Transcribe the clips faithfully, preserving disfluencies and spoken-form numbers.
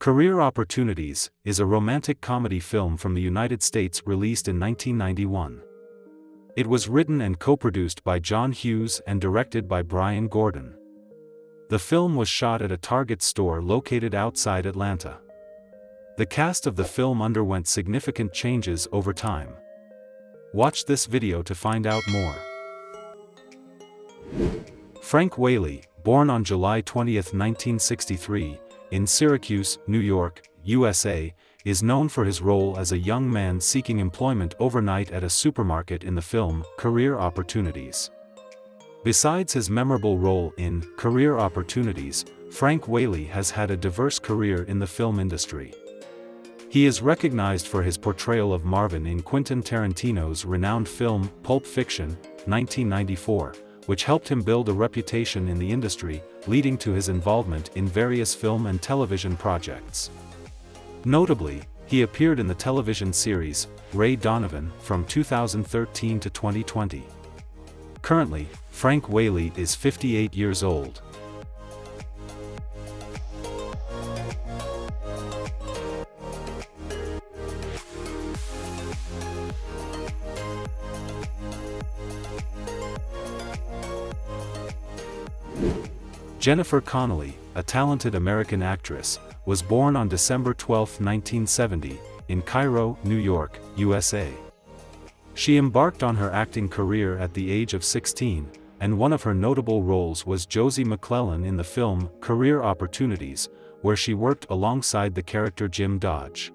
Career Opportunities is a romantic comedy film from the United States released in nineteen ninety-one. It was written and co-produced by John Hughes and directed by Brian Gordon. The film was shot at a Target store located outside Atlanta. The cast of the film underwent significant changes over time. Watch this video to find out more. Frank Whaley, born on July twentieth nineteen sixty-three, in Syracuse, New York, U S A, is known for his role as a young man seeking employment overnight at a supermarket in the film Career Opportunities. Besides his memorable role in Career Opportunities, Frank Whaley has had a diverse career in the film industry. He is recognized for his portrayal of Marvin in Quentin Tarantino's renowned film Pulp Fiction, nineteen ninety-four, which helped him build a reputation in the industry, leading to his involvement in various film and television projects. Notably, he appeared in the television series Ray Donovan from two thousand thirteen to twenty twenty. Currently, Frank Whaley is fifty-eight years old. Jennifer Connelly, a talented American actress, was born on December twelfth nineteen seventy, in Cairo, New York, U S A. She embarked on her acting career at the age of sixteen, and one of her notable roles was Josie McClellan in the film Career Opportunities, where she worked alongside the character Jim Dodge.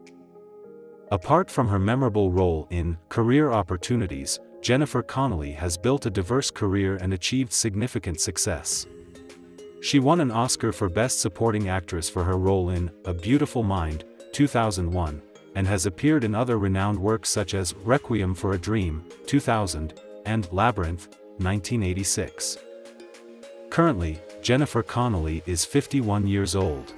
Apart from her memorable role in Career Opportunities, Jennifer Connelly has built a diverse career and achieved significant success. She won an Oscar for Best Supporting Actress for her role in A Beautiful Mind, two thousand one, and has appeared in other renowned works such as Requiem for a Dream, two thousand, and Labyrinth, nineteen eighty-six. Currently, Jennifer Connelly is fifty-one years old.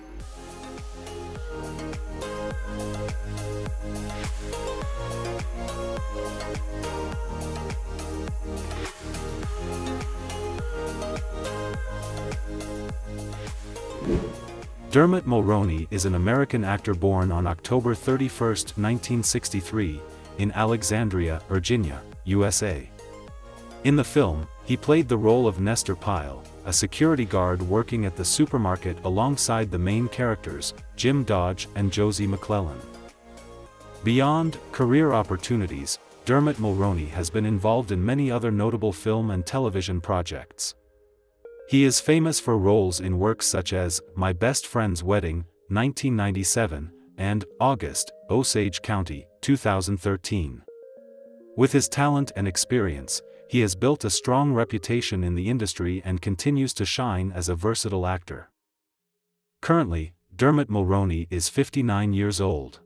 Dermot Mulroney is an American actor born on October thirty-first nineteen sixty-three, in Alexandria, Virginia, U S A. In the film, he played the role of Nestor Pyle, a security guard working at the supermarket alongside the main characters, Jim Dodge and Josie McClellan. Beyond Career Opportunities, Dermot Mulroney has been involved in many other notable film and television projects. He is famous for roles in works such as My Best Friend's Wedding, nineteen ninety-seven, and August, Osage County, two thousand thirteen. With his talent and experience, he has built a strong reputation in the industry and continues to shine as a versatile actor. Currently, Dermot Mulroney is fifty-nine years old.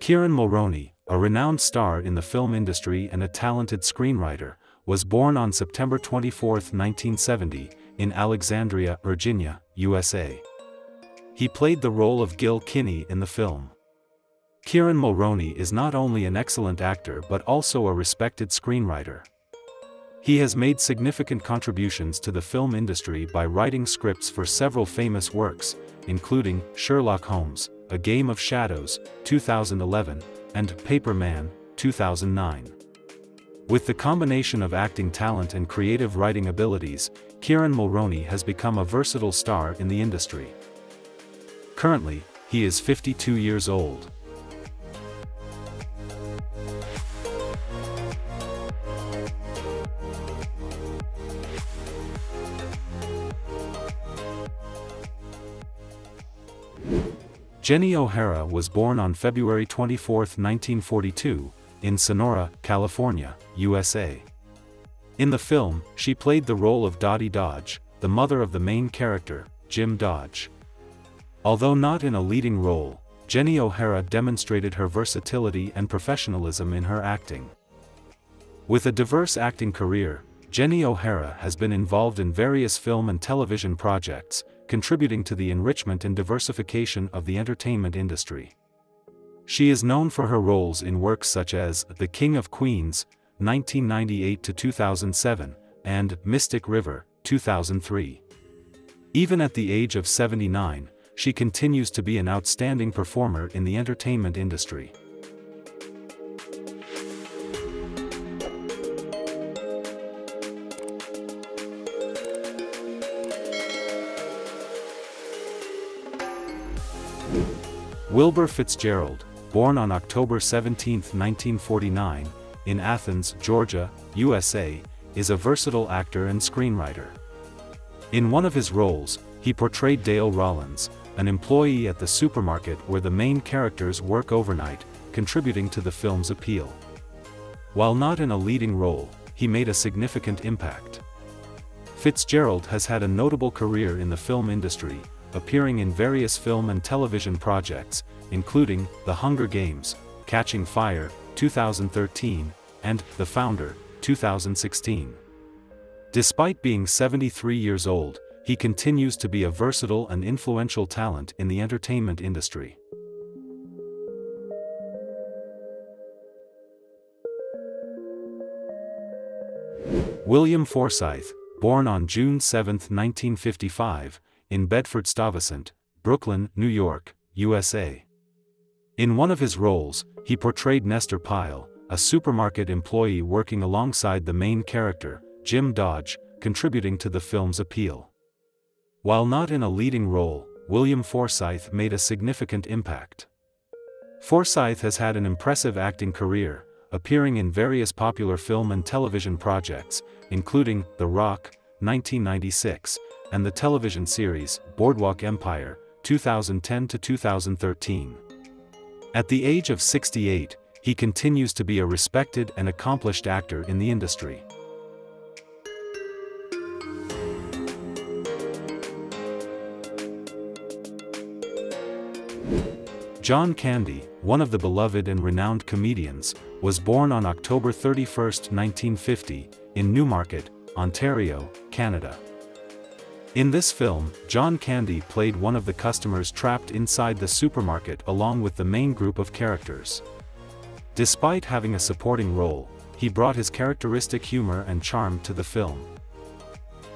Kieran Mulroney, a renowned star in the film industry and a talented screenwriter, was born on September twenty-fourth nineteen seventy, in Alexandria, Virginia, U S A. He played the role of Gil Kinney in the film. Kieran Mulroney is not only an excellent actor but also a respected screenwriter. He has made significant contributions to the film industry by writing scripts for several famous works, including Sherlock Holmes, A Game of Shadows, two thousand eleven, and Paperman, two thousand nine. With the combination of acting talent and creative writing abilities, Kieran Mulroney has become a versatile star in the industry. Currently, he is fifty-two years old. Jenny O'Hara was born on February twenty-fourth nineteen forty-two, in Sonora, California, U S A. In the film, she played the role of Dottie Dodge, the mother of the main character, Jim Dodge. Although not in a leading role, Jenny O'Hara demonstrated her versatility and professionalism in her acting. With a diverse acting career, Jenny O'Hara has been involved in various film and television projects, contributing to the enrichment and diversification of the entertainment industry. She is known for her roles in works such as The King of Queens, nineteen ninety-eight to two thousand seven, and Mystic River, two thousand three. Even at the age of seventy-nine, she continues to be an outstanding performer in the entertainment industry. Wilbur Fitzgerald, born on October seventeenth nineteen forty-nine, in Athens, Georgia, U S A, is a versatile actor and screenwriter. In one of his roles, he portrayed Dale Rollins, an employee at the supermarket where the main characters work overnight, contributing to the film's appeal. While not in a leading role, he made a significant impact. Fitzgerald has had a notable career in the film industry, appearing in various film and television projects, including The Hunger Games, Catching Fire, two thousand thirteen, and The Founder, two thousand sixteen. Despite being seventy-three years old, he continues to be a versatile and influential talent in the entertainment industry. William Forsythe, born on June seventh nineteen fifty-five, in Bedford Stuyvesant, Brooklyn, New York, U S A. In one of his roles, he portrayed Nestor Pyle, a supermarket employee working alongside the main character, Jim Dodge, contributing to the film's appeal. While not in a leading role, William Forsythe made a significant impact. Forsythe has had an impressive acting career, appearing in various popular film and television projects, including The Rock, nineteen ninety-six, and the television series Boardwalk Empire, two thousand ten to two thousand thirteen. At the age of sixty-eight, he continues to be a respected and accomplished actor in the industry. John Candy, one of the beloved and renowned comedians, was born on October thirty-first nineteen fifty, in Newmarket, Ontario, Canada. In this film, John Candy played one of the customers trapped inside the supermarket along with the main group of characters. Despite having a supporting role, he brought his characteristic humor and charm to the film.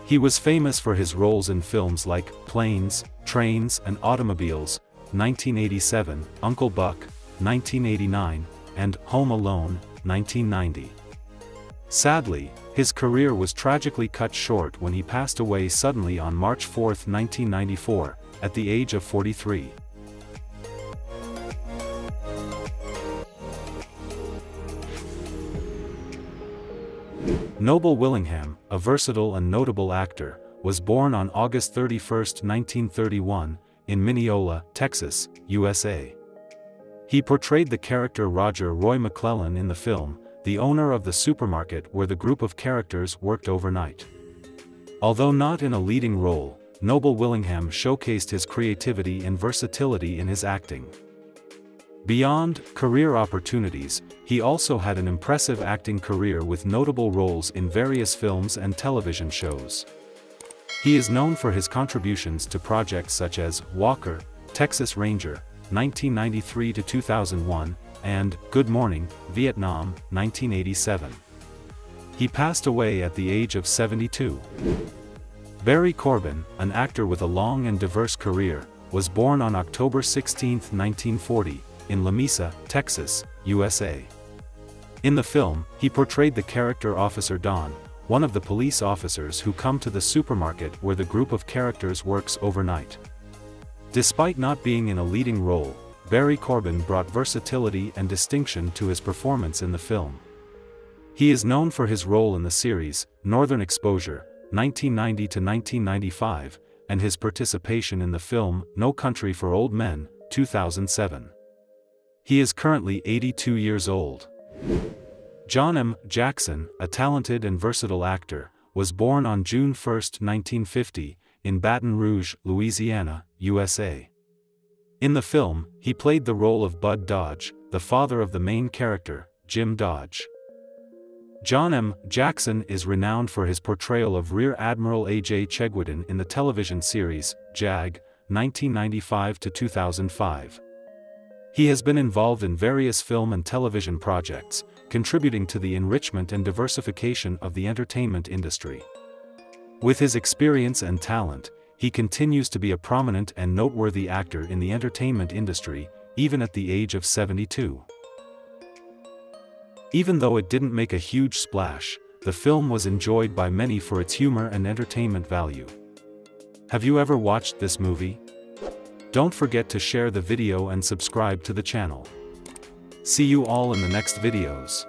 He was famous for his roles in films like Planes, Trains and Automobiles, nineteen eighty-seven, Uncle Buck, nineteen eighty-nine, and Home Alone, nineteen ninety. Sadly, his career was tragically cut short when he passed away suddenly on March fourth nineteen ninety-four, at the age of forty-three. Noble Willingham, a versatile and notable actor, was born on August thirty-first nineteen thirty-one, in Mineola, Texas, U S A. He portrayed the character Roger Roy McClellan in the film, the owner of the supermarket where the group of characters worked overnight. Although not in a leading role, Noble Willingham showcased his creativity and versatility in his acting. Beyond Career Opportunities, he also had an impressive acting career with notable roles in various films and television shows. He is known for his contributions to projects such as Walker, Texas Ranger, nineteen ninety-three to two thousand one, and Good Morning, Vietnam, nineteen eighty-seven. He passed away at the age of seventy-two. Barry Corbin, an actor with a long and diverse career, was born on October sixteenth nineteen forty, in La Mesa, Texas, U S A. In the film, he portrayed the character Officer Don, one of the police officers who come to the supermarket where the group of characters works overnight. Despite not being in a leading role, Barry Corbin brought versatility and distinction to his performance in the film. He is known for his role in the series Northern Exposure, nineteen ninety to nineteen ninety-five, and his participation in the film No Country for Old Men, two thousand seven. He is currently eighty-two years old. John M. Jackson, a talented and versatile actor, was born on June first nineteen fifty, in Baton Rouge, Louisiana, U S A. In the film, he played the role of Bud Dodge, the father of the main character, Jim Dodge. John M. Jackson is renowned for his portrayal of Rear Admiral A J Chegwidden in the television series Jag, nineteen ninety-five to two thousand five. He has been involved in various film and television projects, contributing to the enrichment and diversification of the entertainment industry. With his experience and talent, he continues to be a prominent and noteworthy actor in the entertainment industry, even at the age of seventy-two. Even though it didn't make a huge splash, the film was enjoyed by many for its humor and entertainment value. Have you ever watched this movie? Don't forget to share the video and subscribe to the channel. See you all in the next videos.